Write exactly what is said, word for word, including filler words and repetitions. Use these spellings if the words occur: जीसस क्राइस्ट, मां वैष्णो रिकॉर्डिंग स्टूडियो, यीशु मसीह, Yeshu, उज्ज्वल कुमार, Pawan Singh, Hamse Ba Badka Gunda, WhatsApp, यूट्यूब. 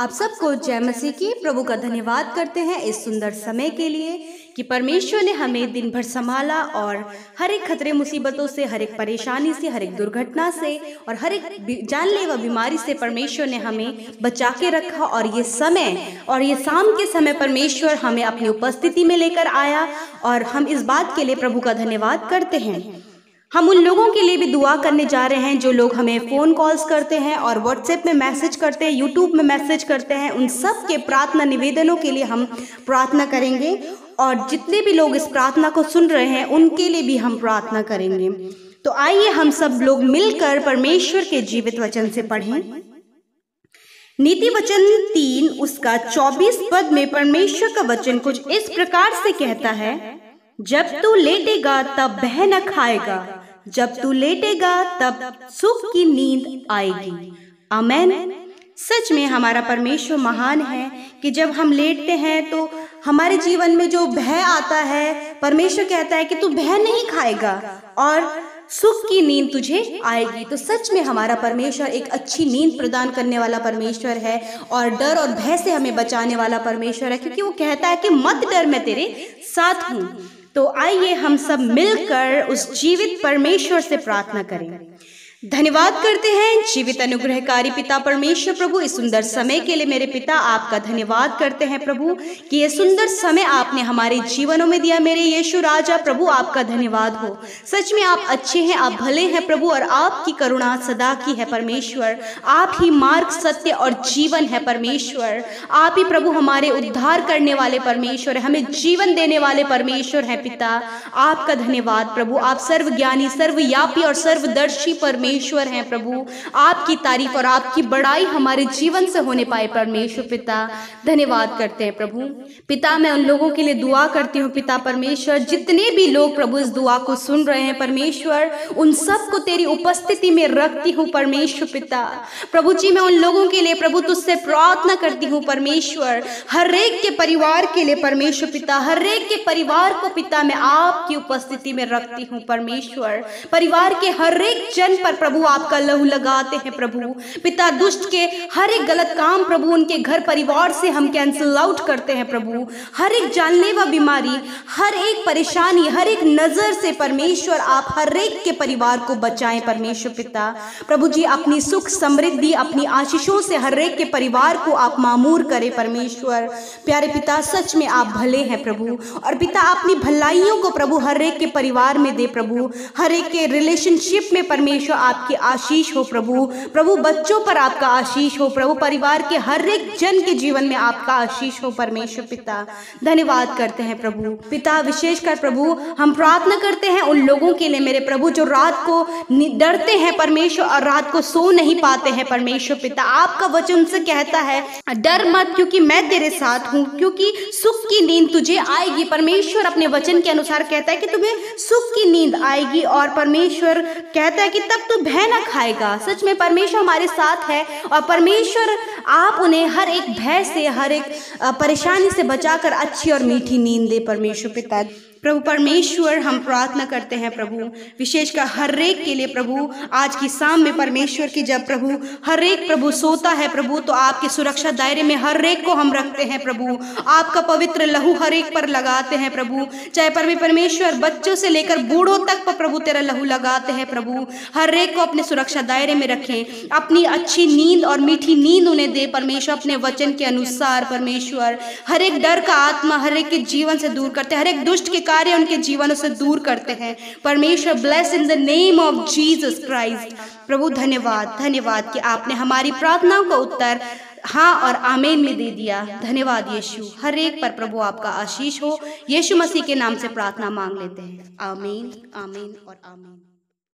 आप सबको जय मसीह की। प्रभु का धन्यवाद करते हैं इस सुंदर समय के लिए कि परमेश्वर ने हमें दिन भर संभाला और हर एक खतरे मुसीबतों से, हर एक परेशानी से, हर एक दुर्घटना से और हर एक जानलेवा बीमारी से परमेश्वर ने हमें बचा के रखा। और ये समय और ये शाम के समय परमेश्वर हमें अपनी उपस्थिति में लेकर आया और हम इस बात के लिए प्रभु का धन्यवाद करते हैं। हम उन लोगों के लिए भी दुआ करने जा रहे हैं जो लोग हमें फ़ोन कॉल्स करते हैं और व्हाट्सएप में मैसेज करते हैं, यूट्यूब में मैसेज करते हैं। उन सब के प्रार्थना निवेदनों के लिए हम प्रार्थना करेंगे और जितने भी लोग इस प्रार्थना को सुन रहे हैं उनके लिए भी हम प्रार्थना करेंगे। तो आइए हम सब लोग मिलकर परमेश्वर के जीवित वचन से पढ़ें। नीति वचन तीन उसका चौबीस पद में परमेश्वर का वचन कुछ इस प्रकार से कहता है, जब तू लेटेगा तब वह न खाएगा, जब तू लेटेगा तब सुख की नींद आएगी। आमेन। सच में हमारा परमेश्वर महान है कि जब हम लेटते हैं तो हमारे जीवन में जो भय आता है, परमेश्वर कहता है कि तू भय नहीं खाएगा और सुख की नींद तुझे आएगी। तो सच में हमारा परमेश्वर एक अच्छी नींद प्रदान करने वाला परमेश्वर है और डर और भय से हमें बचाने वाला परमेश्वर है, क्योंकि वो कहता है कि मत डर, मैं तेरे साथ हूँ। तो आइए हम सब मिलकर उस जीवित परमेश्वर से प्रार्थना करें। धन्यवाद करते हैं जीवित अनुग्रहकारी पिता परमेश्वर। प्रभु, इस सुंदर समय के लिए मेरे पिता आपका धन्यवाद करते हैं प्रभु कि यह सुंदर समय आपने हमारे जीवनों में दिया। मेरे यीशु राजा प्रभु आपका धन्यवाद हो। सच में आप अच्छे हैं, आप भले हैं प्रभु और आपकी करुणा सदा की है परमेश्वर। आप ही मार्ग, सत्य और जीवन है परमेश्वर। आप ही प्रभु हमारे उद्धार करने वाले परमेश्वर है, हमें जीवन देने वाले परमेश्वर हैं पिता। आपका धन्यवाद प्रभु। आप सर्वज्ञानी, सर्वव्यापी और सर्वदर्शी परमेश्वर ईश्वर हैं प्रभु। आपकी तारीफ और आपकी बड़ाई हमारे जीवन से होने पाए परमेश्वर पिता। धन्यवाद करते हैं प्रभु। पिता, मैं उन लोगों के लिए दुआ करती हूँ पिता परमेश्वर, जितने भी लोग प्रभु इस दुआ को सुन रहे हैं परमेश्वर, उन सबको तेरी उपस्थिति में रखती हूँ परमेश्वर पिता। प्रभु जी, मैं उन लोगों के लिए प्रभु तुझसे प्रार्थना करती हूँ परमेश्वर, हर एक के परिवार के लिए परमेश्वर पिता। हर एक के परिवार को पिता मैं आपकी उपस्थिति में रखती हूँ परमेश्वर। परिवार के हर एक जन पर प्रभु आपका लहू लगाते हैं प्रभु पिता। दुष्ट के हर एक गलत काम प्रभु उनके घर परिवार से हम कैंसिल आउट करते हैं प्रभु। हर एक जानलेवा बीमारी, हर एक परेशानी, हर एक नजर से परमेश्वर आप हर एक के परिवार को बचाएं परमेश्वर पिता। प्रभु जी, अपनी सुख समृद्धि, अपनी आशीषों से हर एक के परिवार को आप मामूर करें परमेश्वर। प्यारे पिता, सच में आप भले हैं प्रभु और पिता अपनी भलाइयों को प्रभु हर एक के परिवार में दे प्रभु। हर एक के रिलेशनशिप में परमेश्वर आप आपकी आशीष हो प्रभु। प्रभु, बच्चों पर आपका आशीष हो प्रभु। परिवार के हर एक जन के जीवन में आपका आशीष हो परमेश्वर पिता। धन्यवाद करते हैं प्रभु पिता। विशेषकर प्रभु हम प्रार्थना करते हैं उन लोगों के लिए मेरे प्रभु जो रात को डरते हैं परमेश्वर और रात को सो नहीं पाते हैं परमेश्वर पिता। आपका वचन उनसे कहता है, डर मत क्योंकि मैं तेरे साथ हूँ, क्योंकि सुख की नींद तुझे आएगी। परमेश्वर अपने वचन के अनुसार कहता है कि तुम्हें सुख की नींद आएगी और परमेश्वर कहता है कि तब तुम भय ना खाएगा। सच में परमेश्वर हमारे साथ है और परमेश्वर आप उन्हें हर एक भय से, हर एक परेशानी से बचाकर अच्छी और मीठी नींद दे परमेश्वर पिता। प्रभु परमेश्वर हम प्रार्थना करते हैं प्रभु, विशेषकर हर एक के लिए प्रभु। आज की शाम में परमेश्वर की जब प्रभु हर एक प्रभु सोता है प्रभु, तो आपके सुरक्षा दायरे में हर एक को हम रखते हैं प्रभु। आपका पवित्र लहू हर एक पर लगाते हैं प्रभु, चाहे परमे परमेश्वर बच्चों से लेकर बूढ़ों तक पर प्रभु तेरा लहू लगाते हैं प्रभु। हर एक को अपने सुरक्षा दायरे में रखें, अपनी अच्छी नींद और मीठी नींद उन्हें दे परमेश्वर अपने वचन के अनुसार परमेश्वर। हर एक डर का आत्मा हर एक के जीवन से दूर करते हैं, हर एक दुष्ट के कार्य उनके जीवन से दूर करते हैं परमेश्वर। Bless in the name of जीसस क्राइस्ट। प्रभु धन्यवाद, धन्यवाद कि आपने हमारी प्रार्थनाओं का उत्तर हाँ और आमीन में दे दिया। धन्यवाद यीशु। हर एक पर प्रभु आपका आशीष हो। यीशु मसीह के नाम से प्रार्थना मांग लेते हैं। आमीन, आमीन और आमीन।